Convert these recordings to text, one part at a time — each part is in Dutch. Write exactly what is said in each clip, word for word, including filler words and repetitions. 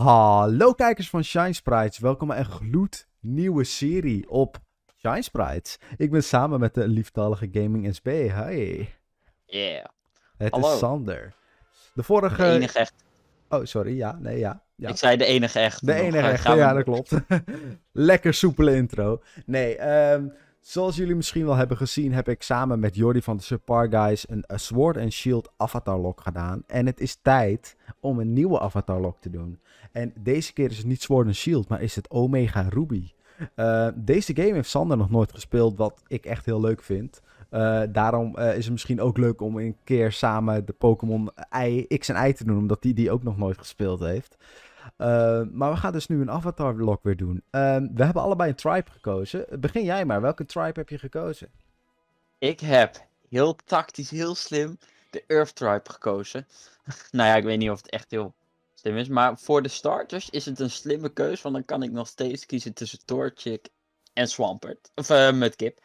Hallo kijkers van ShineSprites, welkom bij een gloednieuwe serie op ShineSprites. Ik ben samen met de lieftallige GamingSB, hi. Yeah. Het Hallo. Is Sander. De vorige... De enige echt. Oh, sorry, ja, nee, ja. ja. Ik zei de enige echt. De enige echt, ja, ja, dat klopt. Lekker soepele intro. Nee, um, zoals jullie misschien wel hebben gezien, heb ik samen met Jordi van de SubparGuys een Sword and Shield Avatarlocke gedaan. En het is tijd om een nieuwe Avatarlocke te doen. En deze keer is het niet Sword and Shield, maar is het Omega Ruby. Uh, deze game heeft Sander nog nooit gespeeld, wat ik echt heel leuk vind. Uh, daarom uh, is het misschien ook leuk om een keer samen de Pokémon X en Y te doen, omdat die die ook nog nooit gespeeld heeft. Uh, maar we gaan dus nu een Avatarlocke weer doen. Uh, we hebben allebei een tribe gekozen. Begin jij maar. Welke tribe heb je gekozen? Ik heb heel tactisch, heel slim de Earth-tribe gekozen. Nou ja, ik weet niet of het echt heel slim is. Maar voor de starters is het een slimme keus. Want dan kan ik nog steeds kiezen tussen Torchic en Swampert. Of uh, Mudkip.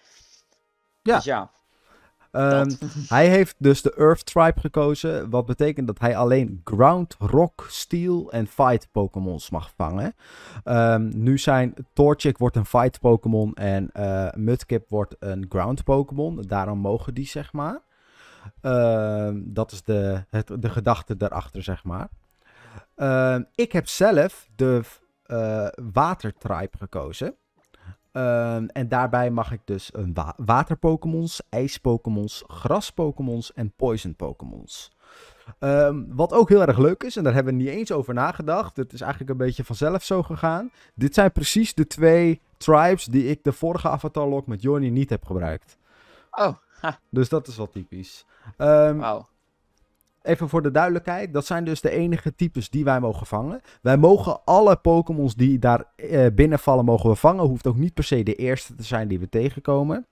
Ja. Dus ja. Um, hij heeft dus de Earth Tribe gekozen, wat betekent dat hij alleen Ground, Rock, Steel en Fight Pokémons mag vangen. Um, nu zijn Torchic wordt een Fight Pokémon en uh, Mudkip wordt een Ground Pokémon, daarom mogen die, zeg maar. Um, dat is de, het, de gedachte daarachter, zeg maar. Um, ik heb zelf de uh, Water Tribe gekozen. Um, en daarbij mag ik dus een wa water-Pokémons, ijs-Pokémons, gras-Pokémons en poison-Pokémons. Um, wat ook heel erg leuk is, en daar hebben we niet eens over nagedacht. Het is eigenlijk een beetje vanzelf zo gegaan. Dit zijn precies de twee tribes die ik de vorige Avatarlocke met Jordi niet heb gebruikt. Oh. Ha. Dus dat is wel typisch. Um, wow. Even voor de duidelijkheid, dat zijn dus de enige types die wij mogen vangen. Wij mogen alle Pokémons die daar eh, binnenvallen, mogen we vangen. Hoeft ook niet per se de eerste te zijn die we tegenkomen.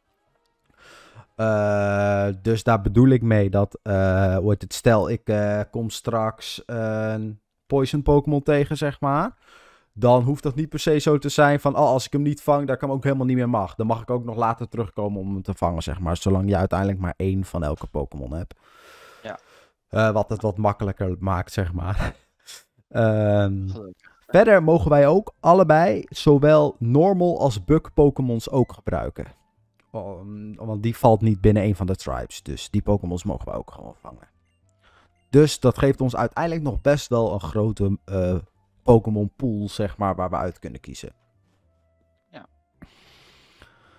Uh, dus daar bedoel ik mee dat, uh, hoe heet het, stel ik uh, kom straks een Poison Pokémon tegen, zeg maar. Dan hoeft dat niet per se zo te zijn van, oh, als ik hem niet vang, dan kan ik ook helemaal niet meer mag. Dan mag ik ook nog later terugkomen om hem te vangen, zeg maar. Zolang je uiteindelijk maar één van elke Pokémon hebt. Ja. Uh, wat het wat makkelijker maakt, zeg maar. um, verder mogen wij ook allebei zowel normal als bug Pokémons ook gebruiken. Um, want die valt niet binnen een van de tribes. Dus die Pokémons mogen we ook gewoon vangen. Dus dat geeft ons uiteindelijk nog best wel een grote uh, Pokémon pool, zeg maar, waar we uit kunnen kiezen. Ja.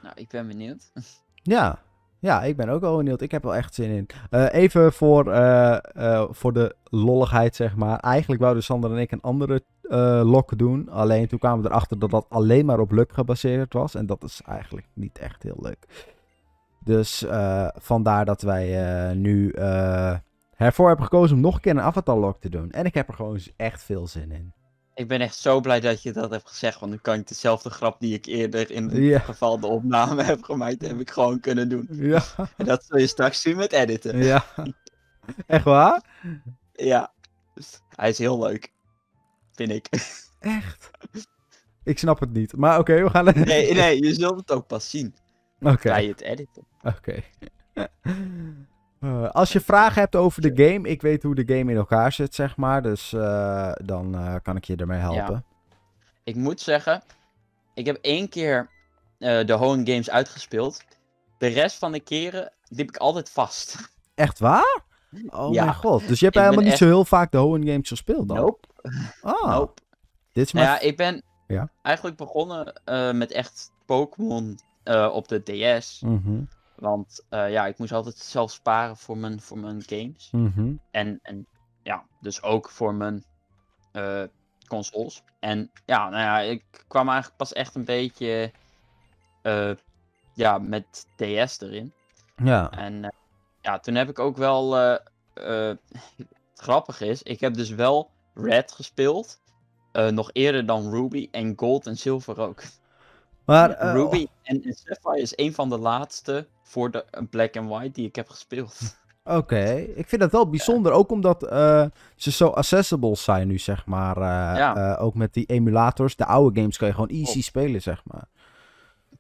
Nou, ik ben benieuwd. Ja. Ja, ik ben ook wel benieuwd. Ik heb wel echt zin in. Uh, even voor, uh, uh, voor de lolligheid, zeg maar. Eigenlijk wouden Sander en ik een andere uh, lock doen. Alleen toen kwamen we erachter dat dat alleen maar op luck gebaseerd was. En dat is eigenlijk niet echt heel leuk. Dus uh, vandaar dat wij uh, nu uh, ervoor hebben gekozen om nog een keer een Avatarlocke te doen. En ik heb er gewoon echt veel zin in. Ik ben echt zo blij dat je dat hebt gezegd, want dan kan ik dezelfde grap die ik eerder in het yeah. geval de opname heb gemaakt, heb ik gewoon kunnen doen. Ja. En dat zul je straks zien met editen. Ja. Echt waar? Ja. Hij is heel leuk. Vind ik. Echt? Ik snap het niet, maar oké, okay, we gaan... Er... Nee, nee, je zult het ook pas zien. Oké. Okay. Bij het editen. Oké. Okay. Uh, als je vragen hebt over de game, ik weet hoe de game in elkaar zit, zeg maar. Dus uh, dan uh, kan ik je ermee helpen. Ja. Ik moet zeggen, ik heb één keer uh, de Hoenn Games uitgespeeld. De rest van de keren liep ik altijd vast. Echt waar? Oh ja. Mijn god. Dus je hebt ik helemaal niet echt... zo heel vaak de Hoenn Games gespeeld dan? Nope. Oh. Nope. Dit is maar... nou ja, ik ben ja? eigenlijk begonnen uh, met echt Pokémon uh, op de D S. Mm-hmm. Want uh, ja, ik moest altijd zelf sparen voor mijn, voor mijn games. Mm-hmm. En, en ja, dus ook voor mijn uh, consoles. En ja, nou ja, ik kwam eigenlijk pas echt een beetje uh, ja, met D S erin. Ja. En uh, ja, toen heb ik ook wel... Uh, uh, grappig is, ik heb dus wel Red gespeeld. Uh, nog eerder dan Ruby en Gold en Silver ook. Maar, uh, Ruby en Sapphire is een van de laatste voor de Black and White die ik heb gespeeld. Oké, okay. Ik vind dat wel bijzonder. Ja. Ook omdat uh, ze zo accessible zijn nu, zeg maar. Uh, ja. uh, ook met die emulators. De oude games kan je gewoon easy Klopt. spelen, zeg maar.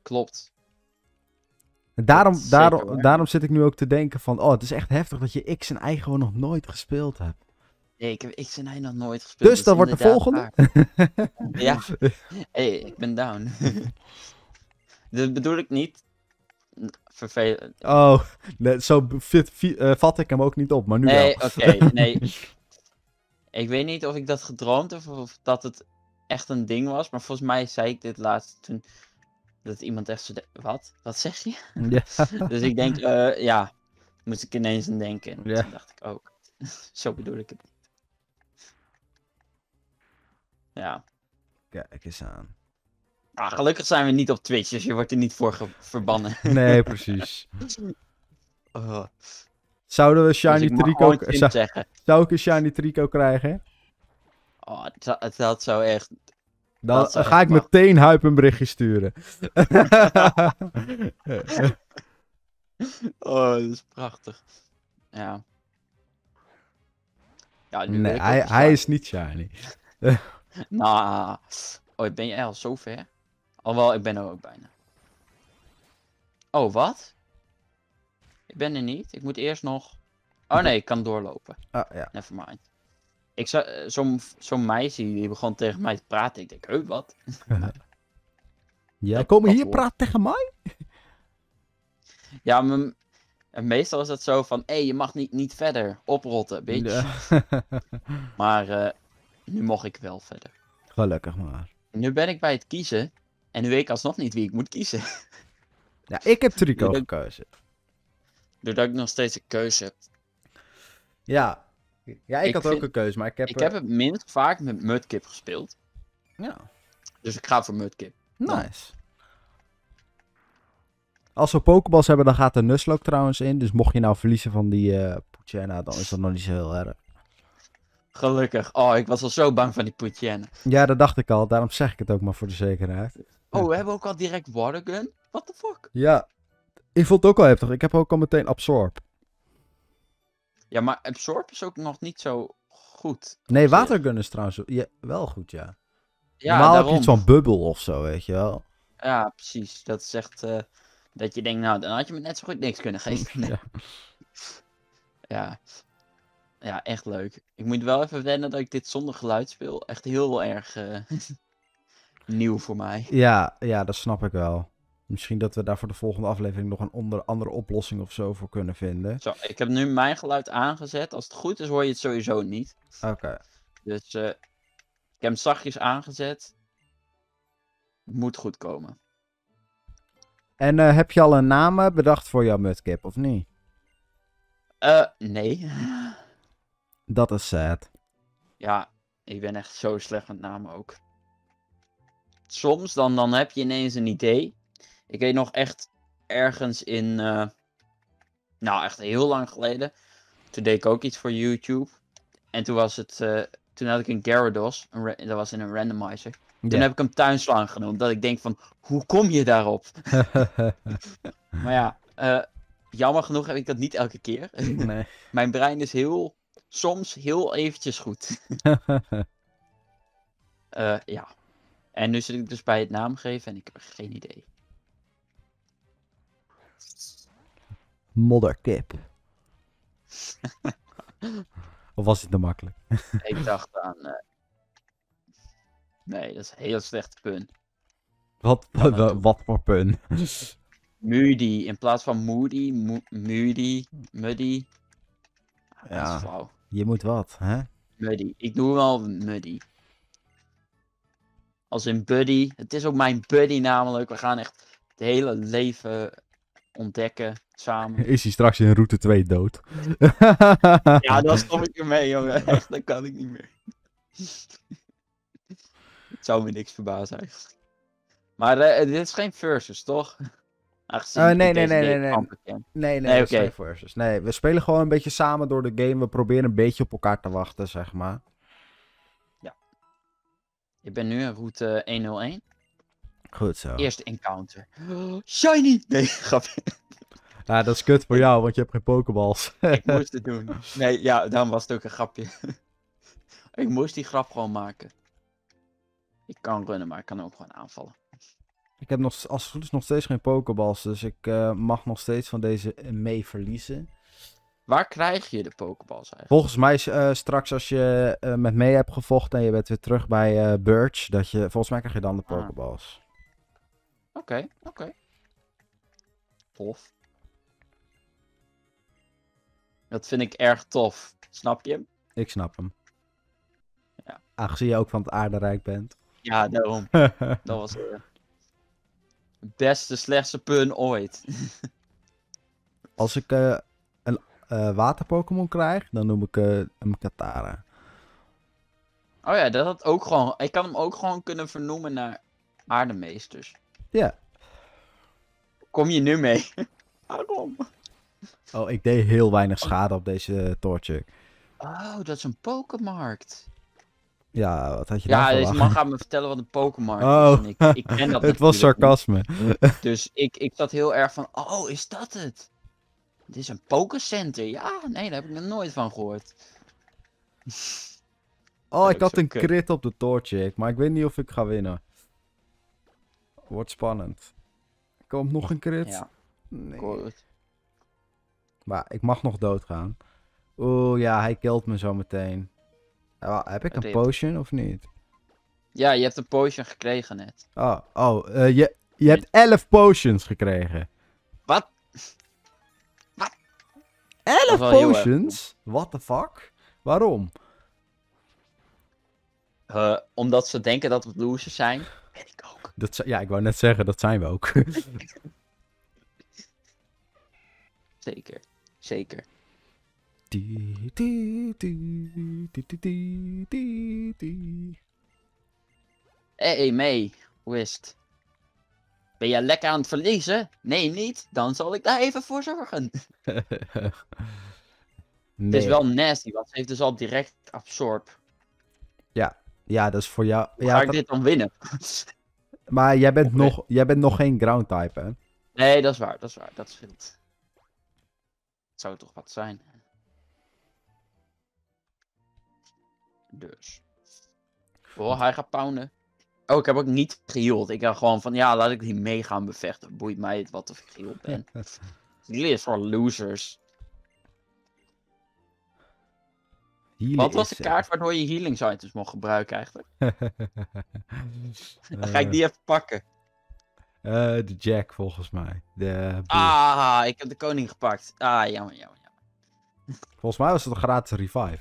Klopt. Daarom, daarom, daarom zit ik nu ook te denken van... Oh, het is echt heftig dat je X en Y gewoon nog nooit gespeeld hebt. Nee, ik heb X en Y nog nooit gespeeld. Dus dan wordt de volgende. Ja. Hey, ik ben down. Dat bedoel ik niet. Vervelend. Oh, nee, zo uh, vat ik hem ook niet op, maar nu nee, wel. Nee, oké, nee. Ik weet niet of ik dat gedroomd heb of, of dat het echt een ding was, maar volgens mij zei ik dit laatst toen dat iemand echt zo de... Wat? Wat zeg je? Ja. Dus ik denk, uh, ja, moest ik ineens aan denken. En ja. Toen dacht ik ook, oh, zo bedoel ik het niet. Ja. Kijk eens aan. Ah, gelukkig zijn we niet op Twitch, dus je wordt er niet voor verbannen. Nee, precies. Oh. Zouden we shiny dus Trico... Zou... zou ik een shiny Trico krijgen? Oh, dat, dat zou echt... Dan dat zou ga echt ik mag. meteen Huip een berichtje sturen. Oh, dat is prachtig. Ja. Ja nu nee, hij, hij is niet shiny. Nou, nah. Oh, ben jij al zo ver? Alhoewel, ik ben er ook bijna. Oh, wat? Ik ben er niet. Ik moet eerst nog... Oh nee, ik kan doorlopen. Ah, ja. Nevermind. Ik zou... Zo'n zo meisje die begon tegen mij te praten. Ik denk, heu, wat? Jij komt hier praten tegen mij? Ja, me... meestal is dat zo van... Hé, hey, je mag niet, niet verder. Oprotten, bitch. Ja. Maar uh, nu mocht ik wel verder. Gelukkig maar. Nu ben ik bij het kiezen. En nu weet ik alsnog niet wie ik moet kiezen. Ja, ik heb Trico gekozen. Doordat ik nog steeds een keuze heb. Ja. Ja, ik, ik had vind... ook een keuze, maar ik heb... Ik er... heb het minst vaak met Mudkip gespeeld. Ja. Dus ik ga voor Mudkip. Nice. Als we Pokeballs hebben, dan gaat de Nuzlocke trouwens in. Dus mocht je nou verliezen van die uh, Poochyena, dan is dat nog niet zo heel erg. Gelukkig. Oh, ik was al zo bang van die Poochyena. Ja, dat dacht ik al. Daarom zeg ik het ook maar voor de zekerheid. Oh, we hebben ook al direct Watergun? What the fuck? Ja. Ik vond het ook al heftig. Ik heb ook al meteen Absorb. Ja, maar Absorb is ook nog niet zo goed. Nee, Watergun is trouwens ja, wel goed, ja. ja Normaal daarom. heb je iets van Bubble of zo, weet je wel. Ja, precies. Dat is echt... Uh, dat je denkt, nou, dan had je me net zo goed niks kunnen geven. Ja. Ja. Ja, echt leuk. Ik moet wel even wennen dat ik dit zonder geluid speel. Echt heel erg uh, nieuw voor mij. Ja, ja, dat snap ik wel. Misschien dat we daar voor de volgende aflevering nog een onder, andere oplossing of zo voor kunnen vinden. Zo, ik heb nu mijn geluid aangezet. Als het goed is hoor je het sowieso niet. Oké. Okay. Dus uh, ik heb hem zachtjes aangezet. Moet goed komen. En uh, heb je al een naam bedacht voor jouw Mudkip, of niet? Uh, nee. Dat is sad. Ja, ik ben echt zo slecht met namen ook. Soms, dan, dan heb je ineens een idee. Ik weet nog echt ergens in... Uh, nou, echt heel lang geleden. Toen deed ik ook iets voor YouTube. En toen was het... Uh, toen had ik een Gyarados. Een dat was in een randomizer. Yeah. Toen heb ik hem tuinslang genoemd. Dat ik denk van, hoe kom je daarop? Maar ja, uh, jammer genoeg heb ik dat niet elke keer. Nee. Mijn brein is heel... Soms heel eventjes goed. uh, ja. En nu zit ik dus bij het naamgeven en ik heb geen idee. Modderkip. Of was het te makkelijk? Ik dacht aan... Uh... Nee, dat is een heel slechte pun. Wat, wat, wat voor pun? Moody. In plaats van moody, mo moody, muddy. Ja, dat is flauw. Je moet wat, hè? Muddy. Ik doe wel Muddy. Als in buddy. Het is ook mijn buddy namelijk. We gaan echt het hele leven ontdekken samen. Is hij straks in route twee dood? Ja, dan stop ik ermee, jongen. Echt, dat kan ik niet meer. Het zou me niks verbazen eigenlijk. Maar uh, dit is geen versus, toch? Uh, nee, nee, nee, nee, nee, nee, nee, nee, okay. versus. Nee, we spelen gewoon een beetje samen door de game. We proberen een beetje op elkaar te wachten, zeg maar. Ja. Ik ben nu in route honderdéén. Goed zo. Eerste encounter. Oh, shiny! Nee, grapje. Ja, dat is kut voor jou, want je hebt geen Pokeballs. Ik moest het doen. Nee, ja, daarom was het ook een grapje. Ik moest die grap gewoon maken. Ik kan runnen, maar ik kan ook gewoon aanvallen. Ik heb nog, als het goed is nog steeds geen Pokeballs, dus ik uh, mag nog steeds van deze mee verliezen. Waar krijg je de Pokéballs eigenlijk? Volgens mij is uh, straks als je uh, met mee hebt gevochten en je bent weer terug bij uh, Birch, dat je, volgens mij krijg je dan de Pokéballs. Oké, okay, oké. Okay. Tof. Dat vind ik erg tof. Snap je hem? Ik snap hem. Ja. Aangezien je ook van het aarderijk bent. Ja, daarom. Dat was het uh, beste slechtste pun ooit. Als ik uh, een uh, water-Pokémon krijg, dan noem ik uh, hem Katara. Oh ja, dat had ook gewoon... Ik kan hem ook gewoon kunnen vernoemen naar aardemeesters. Ja. Kom je nu mee? Waarom? Oh, ik deed heel weinig schade op deze uh, Torchic. Oh, dat is een Pokémarkt. Ja, wat had je ja, deze man gaat me vertellen wat een Pokémarkt oh. is. En ik, ik ken dat het was sarcasme. Niet. Dus ik, ik zat heel erg van, oh, is dat het? Het is een Pokécenter. Ja, nee, daar heb ik nog nooit van gehoord. Oh, ik had een kut. crit op de Torchic, maar ik weet niet of ik ga winnen. Wordt spannend. Komt nog een crit? Ja. Nee. Goed. Maar ik mag nog doodgaan. Oeh, ja, hij kilt me zo meteen. Oh, heb ik een potion of niet? Ja, je hebt een potion gekregen net. Oh, oh uh, je, je hebt elf potions gekregen. Wat? Wat? elf potions? What the fuck? Waarom? Uh, omdat ze denken dat we losers zijn. Weet ik ook. Dat, ja, ik wou net zeggen, dat zijn we ook. Zeker, zeker. Die, die, die, die, die, die, die. Hey, May, hoe is het? Ben jij lekker aan het verliezen? Nee, niet? Dan zal ik daar even voor zorgen. Nee. Het is wel nasty, want ze heeft dus al direct absorb. Ja, ja, dat is voor jou. Ja, ga ik dat... dit dan winnen? Maar jij bent, okay. nog, jij bent nog geen ground type, hè? Nee, dat is waar, dat is waar, dat scheelt. Het zou toch wat zijn. Dus. Oh, hij gaat pounden. Oh, ik heb ook niet geheeld. Ik dacht gewoon van, ja, laat ik die mee gaan bevechten. Boeit mij het wat of ik geheeld ben. Jullie is voor losers. Healing wat was de kaart waardoor je healing items mocht gebruiken eigenlijk? Dan ga ik die even pakken. Uh, de Jack volgens mij. De ah, ik heb de koning gepakt. Ah, jammer, jammer, jammer. Volgens mij was het een gratis revive.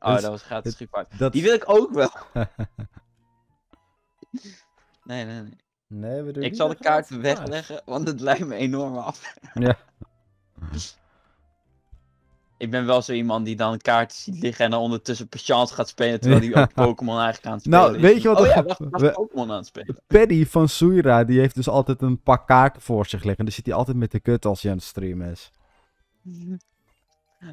Oh, dus, dat was gratis revive. Dat... Die wil ik ook wel. nee, nee, nee. nee we doen ik zal de kaarten wegleggen, want het lijkt me enorm af. Ja. Ik ben wel zo iemand die dan kaarten ziet liggen en dan ondertussen patience gaat spelen, terwijl hij ook Pokémon eigenlijk aan het spelen nou, is. Weet je wat oh ja, wacht, wacht, we... Pokémon aan het spelen. Paddy van Suira, die heeft dus altijd een pak kaarten voor zich liggen. Dan zit hij altijd met de kut als hij aan het streamen is.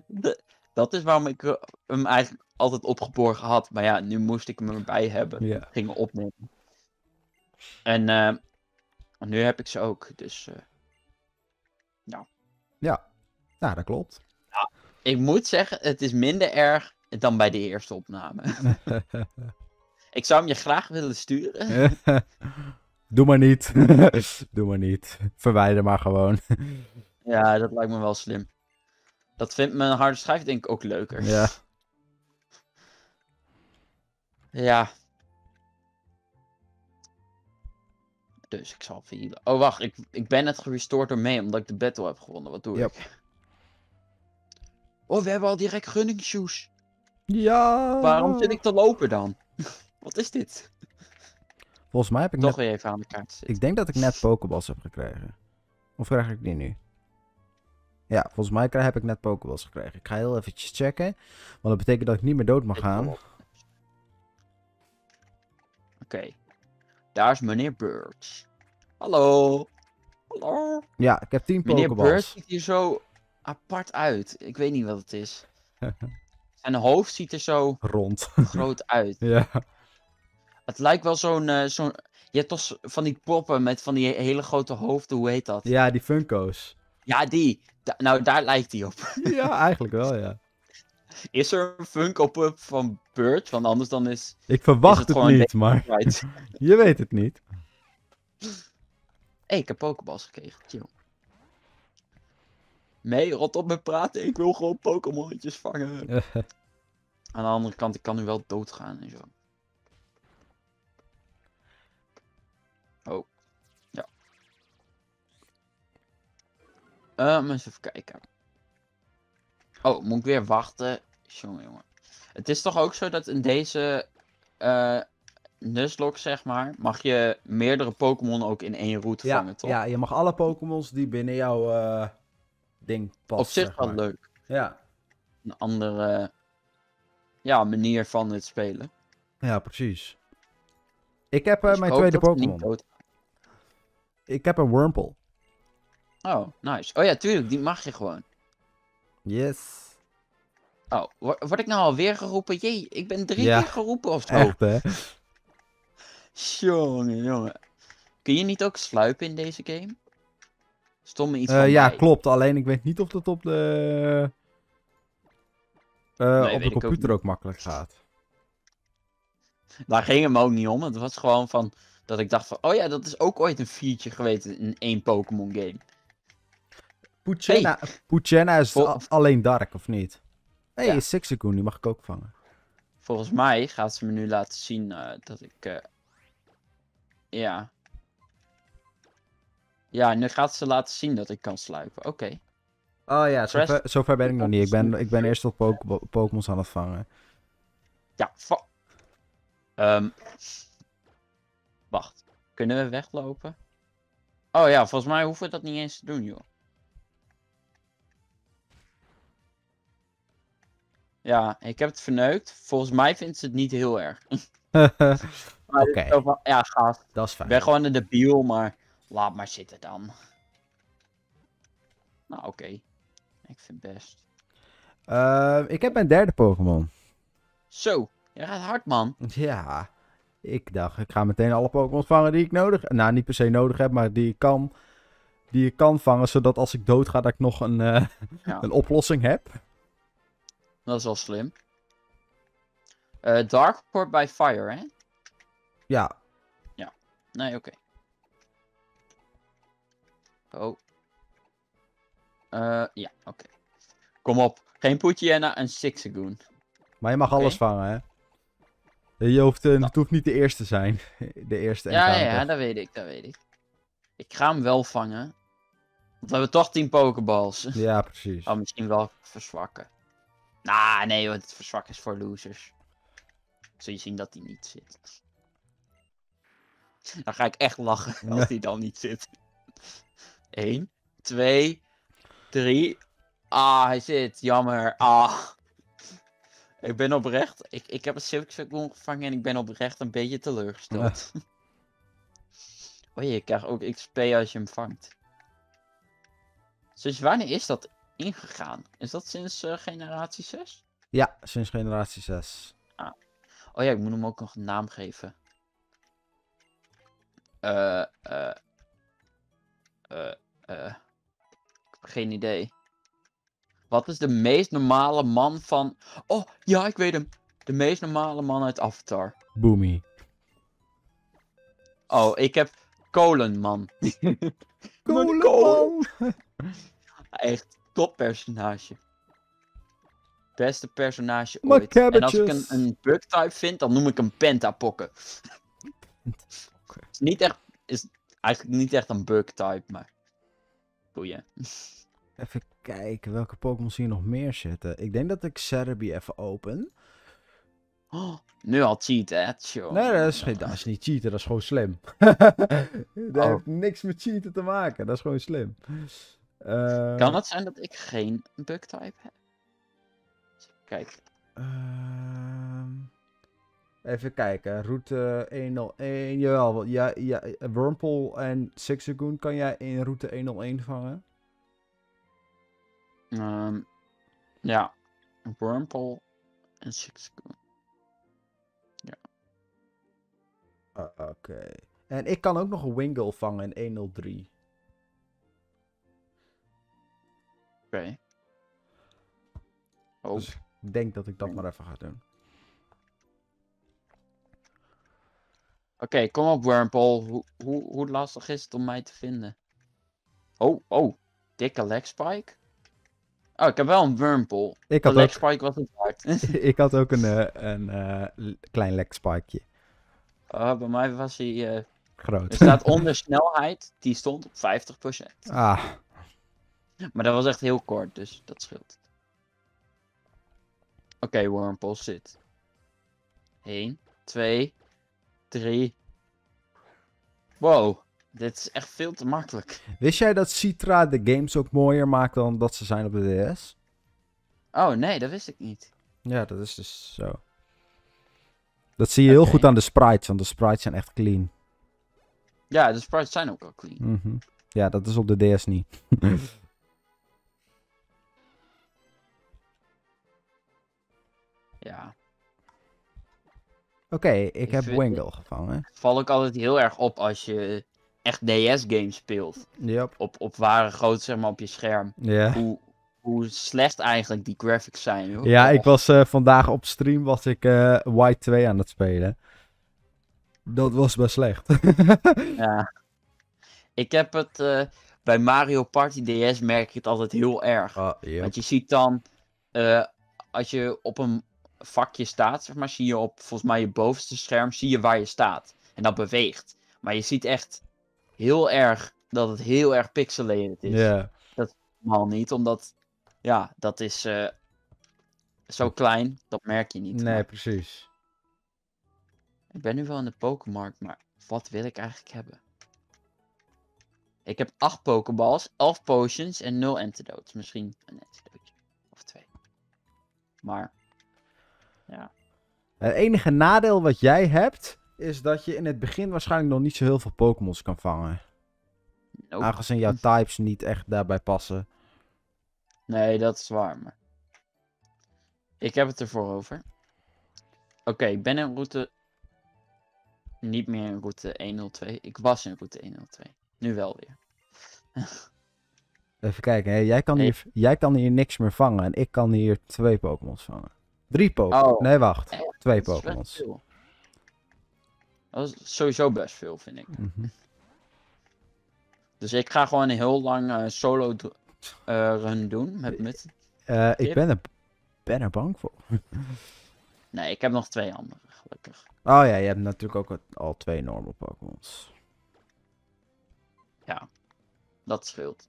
De... Dat is waarom ik hem eigenlijk altijd opgeborgen had. Maar ja, nu moest ik hem erbij hebben. Yeah. Ging me opnemen. En uh, nu heb ik ze ook, dus... Uh... Nou. Ja, nou, dat klopt. Ja, ik moet zeggen, het is minder erg dan bij de eerste opname. Ik zou hem je graag willen sturen. Doe maar niet. Doe maar niet. Verwijder maar gewoon. Ja, dat lijkt me wel slim. Dat vindt mijn harde schijf denk ik ook leuker. Ja. Ja. Dus ik zal verhealen. Oh wacht, ik, ik ben net gerestoord door mee omdat ik de battle heb gewonnen. Wat doe yep. ik? Oh, we hebben al direct gunning shoes. Ja. Waarom zit ik te lopen dan? Wat is dit? Volgens mij heb ik Toch net... weer even aan de kaart zitten. Ik denk dat ik net Pokéballs heb gekregen. Of krijg ik die nu? Ja, volgens mij heb ik net Pokéballs gekregen. Ik ga heel eventjes checken. Want dat betekent dat ik niet meer dood mag gaan. Oké. Okay. Daar is meneer Birch. Hallo. Hallo. Ja, ik heb tien Pokéballs. Meneer Birch ziet hier zo apart uit. Ik weet niet wat het is. Zijn hoofd ziet er zo... Rond. groot uit. Ja. Het lijkt wel zo'n... Uh, zo'n... Je hebt toch van die poppen met van die hele grote hoofden. Hoe heet dat? Ja, die Funko's. Ja, die. Da nou, daar lijkt hij op. Ja, eigenlijk wel, ja. Is er een Funko-pop van Birch? Want anders dan is... Ik verwacht is het, het niet, maar... Je weet het niet. Hé, hey, ik heb Pokéballs gekregen. Chill. Nee, rot op met praten. Ik wil gewoon Pokémonnetjes vangen. Aan de andere kant, ik kan nu wel doodgaan en zo. Oh. Ja. Um, eens even kijken. Oh, moet ik weer wachten? Jongen, jongen. Het is toch ook zo dat in deze uh, Nuzlocke, zeg maar, mag je meerdere Pokémon ook in één route ja, vangen, toch? Ja, je mag alle Pokémons die binnen jouw uh, ding passen. Op zich wel zeg maar. Leuk. Ja. Een andere ja, manier van het spelen. Ja, precies. Ik heb uh, dus mijn tweede Pokémon. Ik heb een Wurmple. Oh, nice. Oh ja, tuurlijk, die mag je gewoon. Yes. Oh, word ik nou alweer geroepen? Jee, ik ben drie ja. keer geroepen of zo. Echt, hè? Jongen, jongen. Kun je niet ook sluipen in deze game? Stomme iets uh, van Ja, mij. Klopt. Alleen ik weet niet of dat op de... Uh, nee, op de computer ook, ook makkelijk gaat. Daar ging het me ook niet om. Het was gewoon van... Dat ik dacht van... Oh ja, dat is ook ooit een viertje geweest in één Pokémon game. Poochyena, hey. Poochyena is Vol alleen dark, of niet? Hé, hey, ja. Sixagoon, die mag ik ook vangen. Volgens mij gaat ze me nu laten zien uh, dat ik... Uh... Ja. Ja, nu gaat ze laten zien dat ik kan sluipen. Oké. Okay. Oh ja, zover, zover ben ik nog niet. Ik ben, ik ben eerst tot po Pokémon's aan het vangen. Ja, va um. Wacht. Kunnen we weglopen? Oh ja, volgens mij hoeven we dat niet eens te doen, joh. Ja, ik heb het verneukt. Volgens mij vindt ze het niet heel erg. Oké. Okay. Ja, gaaf. Dat is fijn. Ik ben gewoon een debiel, maar laat maar zitten dan. Nou, oké. Okay. Ik vind het best. Uh, ik heb mijn derde Pokémon. Zo, jij gaat hard, man. Ja, ik dacht, ik ga meteen alle Pokémon vangen die ik nodig heb. Nou, niet per se nodig heb, maar die ik kan, die ik kan vangen, zodat als ik doodga, dat ik nog een, uh, ja. een oplossing heb. Dat is wel slim. Uh, dark wordt bij fire, hè? Ja. Ja. Nee, oké. Okay. Oh. Uh, ja, oké. Okay. Kom op. Geen Poochyena en Sixagoon. Maar je mag okay. alles vangen, hè? Je hoeft, uh, het hoeft niet de eerste te zijn. De eerste. Ja, ja, ja, dat weet ik, dat weet ik. Ik ga hem wel vangen. Want we hebben toch tien Pokeballs. Ja, precies. Oh, misschien wel verzwakken. Nah, nee hoor, het verzwak is voor losers. Zul je zien dat die niet zit. Dan ga ik echt lachen als die dan niet zit. Eén, twee, drie. Ah, hij zit. Jammer. Ah. Ik ben oprecht. Ik, ik heb een Sixagoon gevangen en ik ben oprecht een beetje teleurgesteld. Ja. O je, je krijgt ook X P als je hem vangt. Dus wanneer is dat ingegaan? Is dat sinds uh, generatie zes? Ja, sinds generatie zes. Ah. Oh ja, ik moet hem ook nog een naam geven. Eh, eh. Eh, eh. Ik heb geen idee. Wat is de meest normale man van... Oh, ja, ik weet hem. De meest normale man uit Avatar. Boomy. Oh, ik heb Kolenman. Kolenman! Echt. Top personage. Beste personage ooit. En als ik een, een bug type vind, dan noem ik hem Pentapokken. Is niet echt, is eigenlijk niet echt een bug type, maar boeien. Even kijken welke Pokémon hier nog meer zitten. Ik denk dat ik Cerebi even open. Oh, nu al cheaten, hè? Tjoh. Nee, dat is, geen, dat is niet cheaten, dat is gewoon slim. Dat oh. heeft niks met cheaten te maken, dat is gewoon slim. Uh, kan het zijn dat ik geen bug-type heb? Kijk. Uh, even kijken. Route honderdéén. Jawel. Ja, ja, Wurmple en Sixagoon kan jij in route honderdéén vangen? Um, ja. Wurmple en Sixagoon. Ja. Uh, Oké. Okay. En ik kan ook nog een Wingull vangen in honderddrie. Oké. Okay. Oh. Dus ik denk dat ik dat maar even ga doen. Oké, okay, kom op Wurmple. Hoe, hoe, hoe lastig is het om mij te vinden? Oh, oh. Dikke Legspike. Oh, ik heb wel een Wurmple. Ik had Legspike ook... was het waard. Ik had ook een, uh, een uh, klein Legspikeje. Uh, bij mij was hij... Uh... groot. Er staat onder snelheid, die stond op vijftig procent. Ah. Maar dat was echt heel kort, dus dat scheelt. Oké, okay, Wurmple zit. één, twee, drie. Wow, dit is echt veel te makkelijk. Wist jij dat Citra de games ook mooier maakt dan dat ze zijn op de D S? Oh nee, dat wist ik niet. Ja, dat is dus zo. Dat zie je okay. heel goed aan de sprites, want de sprites zijn echt clean. Ja, de sprites zijn ook al clean. Mm-hmm. Ja, dat is op de D S niet. Ja. Oké, okay, ik, ik heb Wingull gevangen. Val ik altijd heel erg op als je echt D S-games speelt. Yep. Op, op ware grootte, zeg maar, op je scherm. Yeah. Hoe, hoe slecht eigenlijk die graphics zijn. Hoor. Ja, ik was uh, vandaag op stream was ik uh, White twee aan het spelen. Dat was best slecht. Ja. Ik heb het... Uh, bij Mario Party D S merk je het altijd heel erg. Uh, yep. Want je ziet dan... Uh, als je op een vakje staat, zeg maar, zie je op volgens mij je bovenste scherm, zie je waar je staat. En dat beweegt. Maar je ziet echt heel erg dat het heel erg pixelated is. Yeah. Dat is helemaal niet, omdat... Ja, dat is uh, zo klein, dat merk je niet. Nee, maar... precies. Ik ben nu wel in de Pokémarkt, maar wat wil ik eigenlijk hebben? Ik heb acht Pokéballs, elf potions en nul antidotes. Misschien een antidote. Of twee. Maar, ja. Het enige nadeel wat jij hebt, is dat je in het begin waarschijnlijk nog niet zo heel veel Pokémons kan vangen. Nope. Aangezien jouw types niet echt daarbij passen. Nee, dat is waar, maar... Ik heb het ervoor over. Oké, okay, ik ben in route... Niet meer in route honderdtwee. Ik was in route honderdtwee. Nu wel weer. Even kijken. Hè? Jij, kan nee. hier, jij kan hier niks meer vangen. En ik kan hier twee Pokémons vangen. Drie Pokémon. Oh, nee, wacht. Echt? Twee Pokémons. Dat is sowieso best veel, vind ik. Mm-hmm. Dus ik ga gewoon een heel lang uh, solo uh, run doen. Met, met... Uh, ik ben er, ben er bang voor. Nee, ik heb nog twee andere, gelukkig. Oh ja, je hebt natuurlijk ook al twee normal Pokémons. Ja, dat scheelt.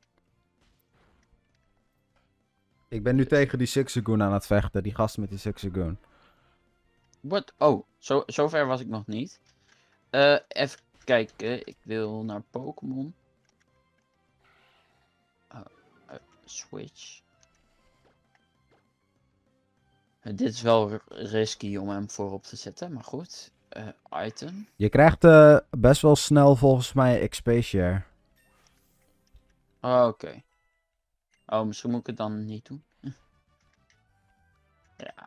Ik ben nu tegen die Sixagoon aan het vechten, die gast met die Sixagoon. Wat? Oh, zo, zover was ik nog niet. Uh, even kijken, ik wil naar Pokémon. Uh, uh, switch. Dit is wel risky om hem voorop te zetten, maar goed. Uh, item. Je krijgt uh, best wel snel volgens mij X P share. Oh, oké. Okay. Oh, misschien moet ik het dan niet doen. Ja.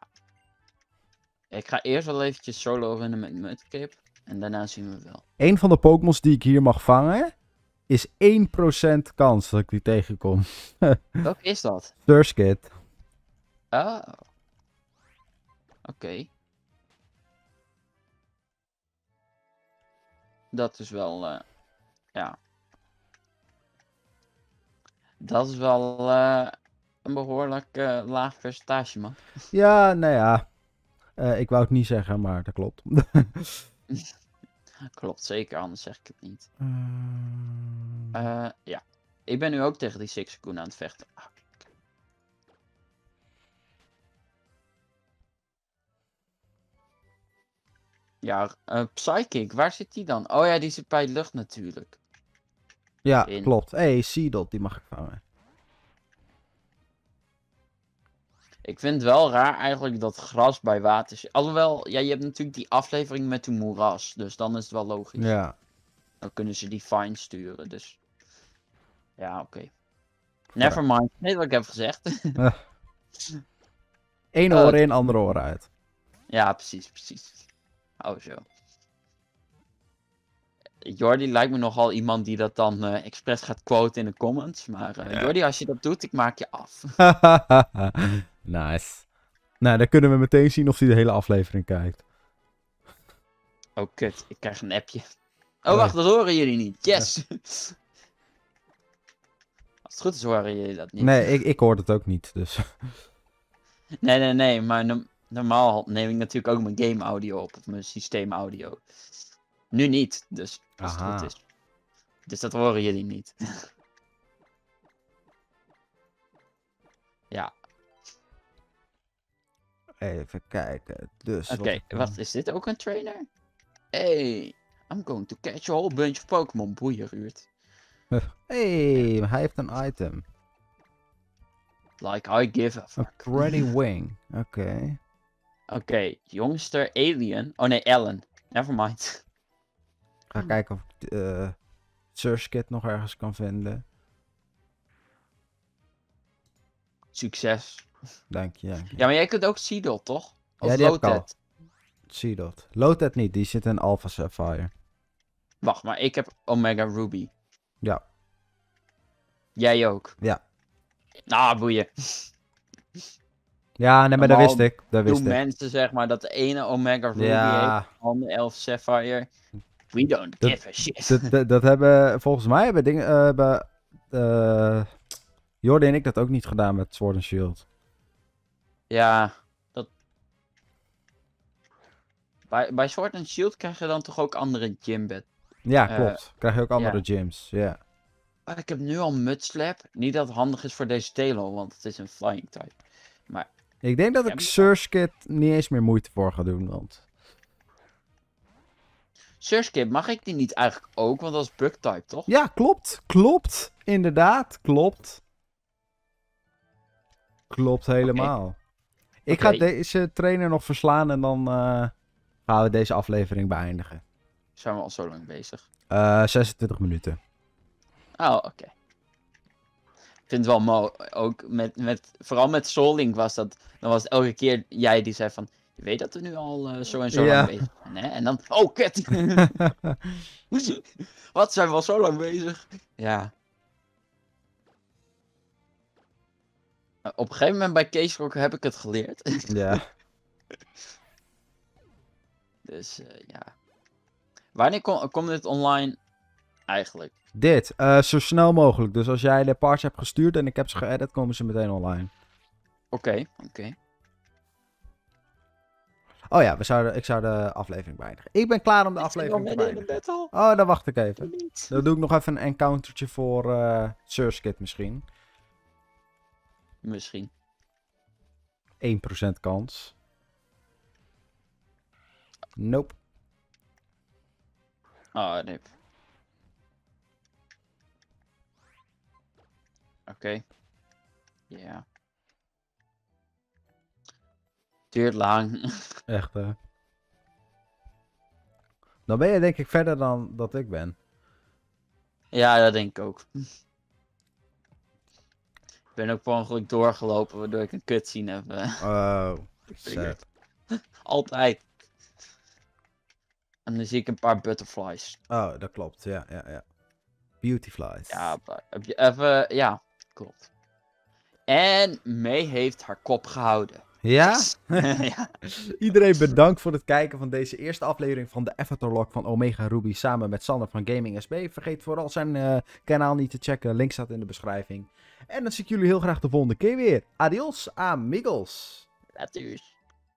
Ik ga eerst wel eventjes solo runnen met Mudkip. En daarna zien we wel. Een van de Pokémons die ik hier mag vangen... is één procent kans dat ik die tegenkom. Welk is dat? Surskit. Oh. Oké. Okay. Dat is wel, uh, ja. Dat is wel uh, een behoorlijk uh, laag percentage, man. Ja, nou ja. Uh, ik wou het niet zeggen, maar dat klopt. Klopt, zeker. Anders zeg ik het niet. Uh, ja. Ik ben nu ook tegen die Sixagoon aan het vechten. Ja, uh, Psychic, waar zit die dan? Oh ja, die zit bij de lucht natuurlijk. Ja, in... klopt. Hé, hey, Seedot, die mag ik vangen. Ik vind het wel raar eigenlijk dat gras bij water zit. Alhoewel, ja, je hebt natuurlijk die aflevering met de moeras, dus dan is het wel logisch. Ja. Dan kunnen ze die fine sturen, dus... Ja, oké. Okay. Nevermind, weet wat ik heb gezegd. uh. Eén uh, oor in, andere oor uit. Ja, precies, precies. Oh, zo. Jordi lijkt me nogal iemand die dat dan uh, expres gaat quoten in de comments. Maar uh, ja. Jordi, als je dat doet, ik maak je af. Nice. Nou, dan kunnen we meteen zien of hij de hele aflevering kijkt. Oh, kut. Ik krijg een appje. Oh, nee. Wacht, dat horen jullie niet. Yes! Ja. Als het goed is horen jullie dat niet. Nee, ik, ik hoor het ook niet, dus... Nee, nee, nee, maar no normaal neem ik natuurlijk ook mijn game audio op, of mijn systeem audio. Nu niet, dus als Aha. het goed is. Dus dat horen jullie niet. Ja. Even kijken, dus... Oké, okay, wat dan... is dit ook een trainer? Hey, I'm going to catch a whole bunch of Pokémon, boeieruurt. Hey, hij heeft een item. Like I give a fuck. A pretty wing. Oké. Okay. Oké, okay, jongster alien. Oh nee, Ellen. Nevermind. Ga kijken of ik uh, Surskit nog ergens kan vinden. Succes. Dank je. Dank je. Ja, maar jij kunt ook Seedot, toch? Of ja, die Lotad. Seedot. Lotad niet, die zit in Alpha Sapphire. Wacht, maar ik heb Omega Ruby. Ja. Jij ook? Ja. Nou, ah, boeien. Ja, nee, maar dat wist ik. Dat wist doen ik. Mensen, zeg maar, dat de ene Omega Ruby ja. heeft, de andere elf Sapphire. We don't dat, give a shit. Dat, dat, dat hebben, volgens mij hebben dingen, uh, hebben, uh, Jordi en ik dat ook niet gedaan met Sword and Shield. Ja, dat... Bij, bij Sword and Shield krijg je dan toch ook andere gymbed. Ja, klopt. Uh, krijg je ook andere yeah. gyms, ja. Yeah. Ik heb nu al Mudslap. Niet dat het handig is voor deze Telo, want het is een flying type. Maar... Ik denk dat ja, ik Surskit niet eens meer moeite voor ga doen, want... Surskit, mag ik die niet eigenlijk ook? Want dat is bug type, toch? Ja, klopt. Klopt. Inderdaad, klopt. Klopt helemaal. Okay. Ik okay. ga deze trainer nog verslaan en dan uh, gaan we deze aflevering beëindigen. Zijn we al zo lang bezig? Uh, zesentwintig minuten. Oh, oké. Okay. Ik vind het wel mooi. Ook met, met, vooral met Soul Link was dat. Dan was het elke keer jij die zei van... Je weet dat we nu al uh, zo en zo ja. lang bezig zijn, hè? En dan... Oh, kut! Wat, zijn we al zo lang bezig? Ja. Op een gegeven moment bij Case Rock heb ik het geleerd. Ja. Dus, uh, ja. Wanneer komt kom dit online eigenlijk? Dit, uh, zo snel mogelijk. Dus als jij de parts hebt gestuurd en ik heb ze geëdit, komen ze meteen online. Oké, okay, oké. Okay. Oh ja, we zouden, ik zou de aflevering beëindigen. Ik ben klaar om de ik aflevering te beëindigen. Oh, dan wacht ik even. Niet. Dan doe ik nog even een encountertje voor uh, Surskit misschien. Misschien. één procent kans. Nope. Oh, nee. Oké. Okay. Ja. Yeah. Duurt lang. Echt, hè. Dan ben je denk ik verder dan dat ik ben. Ja, dat denk ik ook. Ik ben ook per ongeluk doorgelopen, waardoor ik een cutscene heb. Oh, shit. Altijd. En dan zie ik een paar butterflies. Oh, dat klopt. Ja, ja, ja. Beautyflies. Ja, heb je even... Ja, klopt. En May heeft haar kop gehouden. Ja? Ja. Iedereen bedankt voor het kijken van deze eerste aflevering van de Avatarlocke van Omega Ruby samen met Sander van Gaming S B. Vergeet vooral zijn uh, kanaal niet te checken. Link staat in de beschrijving. En dan zie ik jullie heel graag de volgende keer weer. Adios, amigos. Later.